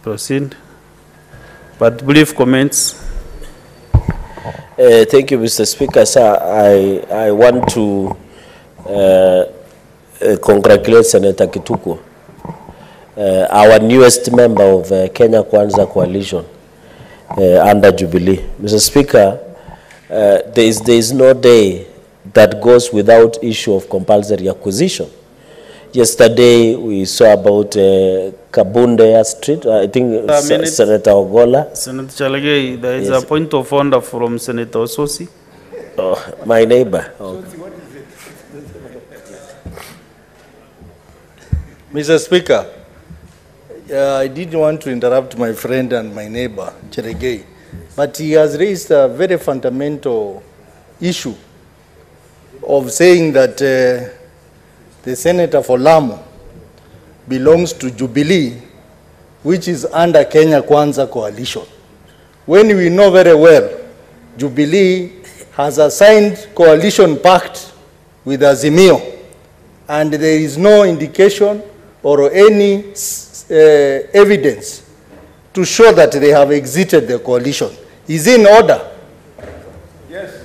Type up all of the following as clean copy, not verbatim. Proceed. But brief comments. Thank you, Mr. Speaker. Sir, I want to congratulate Senator Kituko, our newest member of Kenya Kwanza Coalition under Jubilee. Mr. Speaker, there is no day that goes without issue of compulsory acquisition. Yesterday, we saw about Kabunda Street, I think Senator Ogola. Senator Cherargei, there is a point of order from Senator Ososi. Oh, my neighbor. Okay. Sosi, what is it? Mr. Speaker, I didn't want to interrupt my friend and my neighbor, Cherargei, but he has raised a very fundamental issue of saying that the senator for Lamu belongs to Jubilee, which is under Kenya Kwanza Coalition. When we know very well, Jubilee has a signed coalition pact with Azimio, and there is no indication or any evidence to show that they have exited the coalition. Is in order. Yes.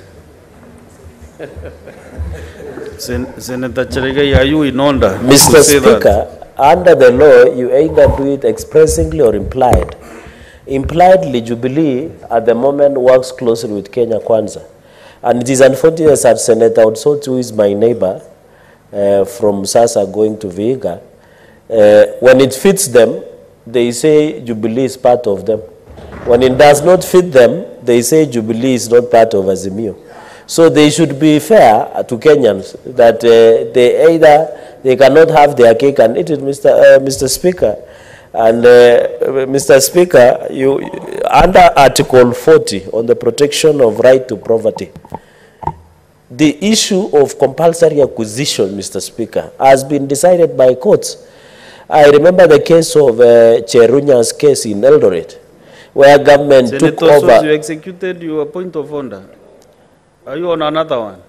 Senator Cherargei, are you in order? Mr. Speaker, under the law, you either do it expressingly or implied. Impliedly, Jubilee at the moment works closely with Kenya Kwanza. And it is unfortunate that Senator Ososi, who is my neighbor from Sasa going to Vega, when it fits them, they say Jubilee is part of them. When it does not fit them, they say Jubilee is not part of Azimio. So they should be fair to Kenyans that they cannot have their cake and eat it, Mr. Speaker. And Mr. Speaker, you under Article 40 on the protection of right to property, the issue of compulsory acquisition, Mr. Speaker, has been decided by courts. I remember the case of Cherunya's case in Eldoret, where government Senator took over. Senator, you executed your point of order. Are you on another one?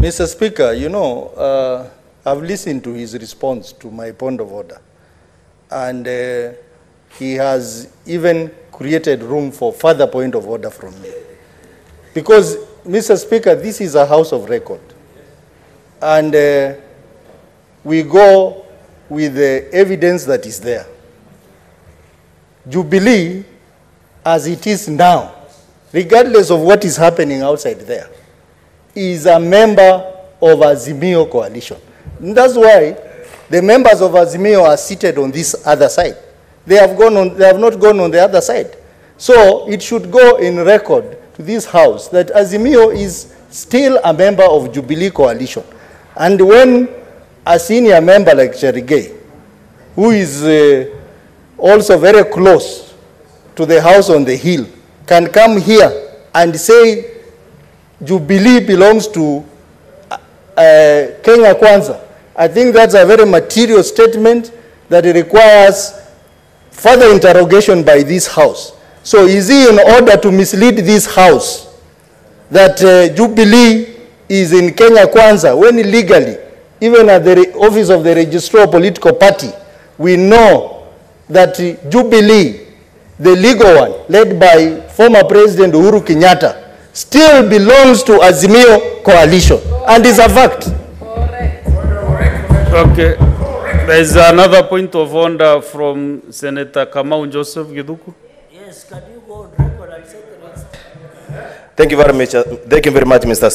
Mr. Speaker, you know, I've listened to his response to my point of order. And he has even created room for further point of order from me. Because, Mr. Speaker, this is a house of record. And we go with the evidence that is there. Jubilee, as it is now, regardless of what is happening outside there, is a member of Azimio coalition. And that's why the members of Azimio are seated on this other side. They have gone on, they have not gone on the other side. So it should go in record to this house that Azimio is still a member of Jubilee coalition. And when a senior member like Cherargei, who is also very close to the house on the hill, can come here and say Jubilee belongs to Kenya Kwanza, I think that's a very material statement that it requires further interrogation by this house. So is he in order to mislead this house that Jubilee is in Kenya Kwanza, when illegally, even at the office of the Registrar of Political Party, we know that Jubilee, the legal one, led by former President Uhuru Kenyatta, still belongs to Azimio coalition, and is a fact. Okay, there is another point of order from Senator Kamau Joseph. Yes, can you go on record? Thank you very much. Thank you very much, Mr.